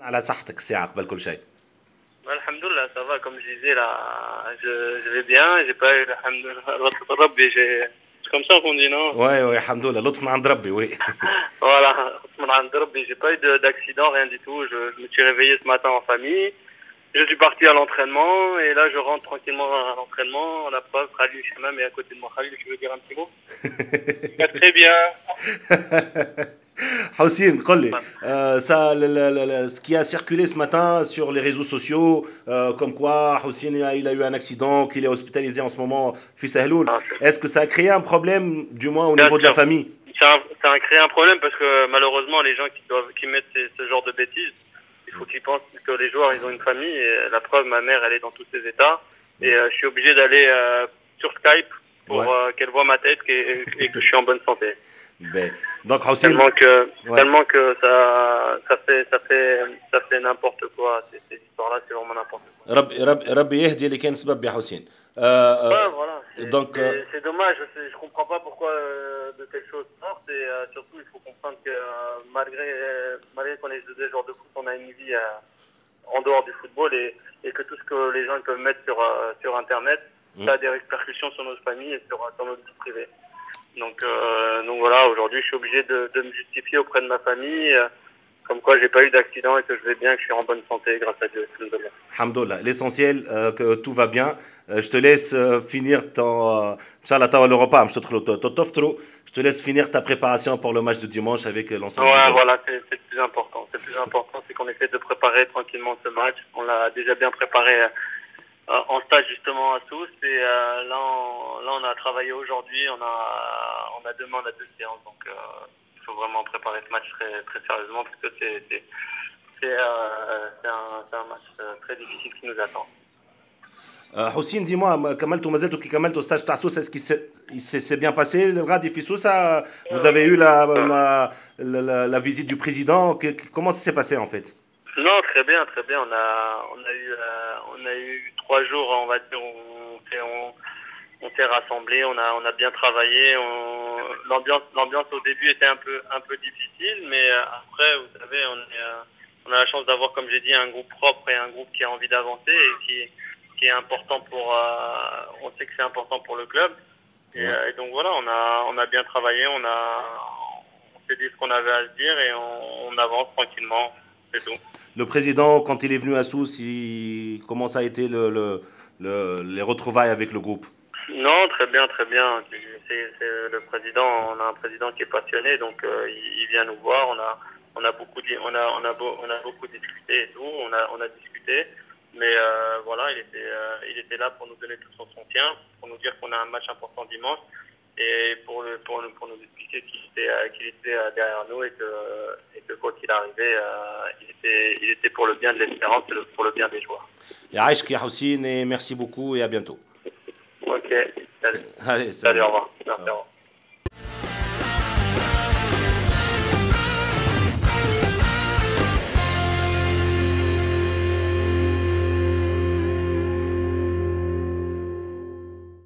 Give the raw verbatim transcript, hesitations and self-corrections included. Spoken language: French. على صحتك الساعة قبل كل شيء. الحمد لله ça va comme je disais là je je vais bien j'ai pas الحمد لله ربي j'ai comme ça qu'on dit non. Ouais ouais الحمد لله لطف من عند ربي oui. Voilà لطف من عند ربي j'ai pas eu d'accident rien du tout je me suis réveillé ce matin en famille je suis parti à l'entraînement et là je rentre tranquillement à l'entraînement la preuve Khalil Shamam est à côté de moi. Khalil tu veux dire un petit mot? Très bien. Houcine, Khalil, euh, ça, le, le, le, ce qui a circulé ce matin sur les réseaux sociaux, euh, comme quoi Houcine a, il a eu un accident, qu'il est hospitalisé en ce moment, fils Ahloul, ah, est-ce que ça a créé un problème, du moins au niveau de la famille? Ça a créé un problème parce que malheureusement, les gens qui, doivent, qui mettent ce, ce genre de bêtises, il faut qu'ils pensent que les joueurs, ils ont une famille. Et la preuve, ma mère, elle est dans tous ses états. Et euh, je suis obligé d'aller euh, sur Skype pour ouais. euh, qu'elle voit ma tête et, et que je suis en bonne santé. Ben. Donc, Houcine, tellement que, ouais. tellement que ça, ça fait, ça fait, ça fait n'importe quoi. Ces histoires-là, c'est vraiment n'importe quoi. Rabbi, Rabbi, Rabbi Yehdi les Kens Bab Houcine. Euh, ouais, voilà. Donc, c'est dommage. Je comprends pas pourquoi euh, de telles choses sortent. Et euh, surtout, il faut comprendre que euh, malgré, euh, malgré qu'on est des joueurs de foot, on a une vie euh, en dehors du football et, et que tout ce que les gens peuvent mettre sur, euh, sur Internet, mmh. ça a des répercussions sur notre famille et sur, sur notre vie privée. Donc, euh, donc voilà, aujourd'hui je suis obligé de, de me justifier auprès de ma famille, euh, comme quoi j'ai pas eu d'accident et que je vais bien, que je suis en bonne santé grâce à Dieu. Alhamdoulilah, l'essentiel euh, que tout va bien. Euh, je te laisse euh, finir ton... Je te laisse finir ta préparation pour le match de dimanche avec l'ensemble. Ouais, voilà, c'est le plus important. C'est le plus important, c'est qu'on essaie de préparer tranquillement ce match. On l'a déjà bien préparé euh, Euh, en stage justement à Sousse et euh, là, on, là on a travaillé aujourd'hui, on a, on a demain, on a deux séances, donc il euh, faut vraiment préparer ce match très, très sérieusement parce que c'est euh, un, un match très difficile qui nous attend. Euh, Houcine, dis-moi, Kamel, tu m'as dit que Kamel, au stage de Sousse, est-ce qu'il s'est bien passé le Radi fi Sousse? Vous avez eu la, la, la, la, la visite du président, que, comment ça s'est passé en fait? Non, très bien, très bien. On a, on a eu, euh, on a eu trois jours, on va dire, on s'est, on, on s'est rassemblés, on a, on a bien travaillé. On, l'ambiance, l'ambiance au début était un peu, un peu difficile, mais après, vous savez, on, euh, on a la chance d'avoir, comme j'ai dit, un groupe propre et un groupe qui a envie d'avancer et qui, qui est important pour, euh, on sait que c'est important pour le club. Et, et donc voilà, on a, on a bien travaillé, on a, on s'est dit ce qu'on avait à se dire et on, on avance tranquillement, c'est tout. Le président, quand il est venu à Sousse, il... comment ça a été le, le, le, les retrouvailles avec le groupe? Non, très bien, très bien. C'est, c'est le président, on a un président qui est passionné, donc euh, il, il vient nous voir. On a, on a beaucoup, on a, on a, beau, on a beaucoup discuté et tout. On a, on a discuté, mais euh, voilà, il était, euh, il était là pour nous donner tout son soutien, pour nous dire qu'on a un match important dimanche et pour, le, pour, pour nous expliquer qu'il était, qu'il était derrière nous et que, et que quoi qu'il arrivait, euh, il, était, il était pour le bien de l'Espérance et pour le bien des joueurs. Yaïchki Houcine, merci beaucoup et à bientôt. Ok, salut. Allez, salut. Salut, au revoir. Merci, au revoir.